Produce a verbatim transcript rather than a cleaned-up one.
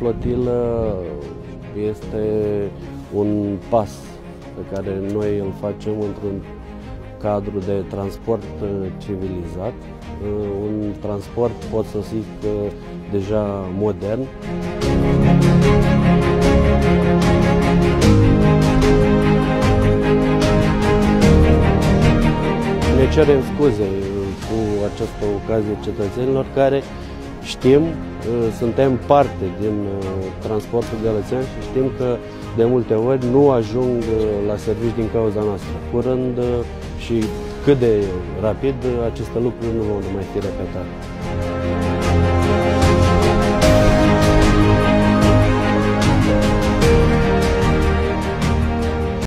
flotilă este un pas pe care noi îl facem într-un cadru de transport civilizat, un transport, pot să zic, deja modern. Ne cerem scuze cu această ocazie cetățenilor care știm, suntem parte din transportul gălățean și știm că de multe ori nu ajung la serviciu din cauza noastră. Curând și cât de rapid aceste lucruri nu vor mai fi repetate.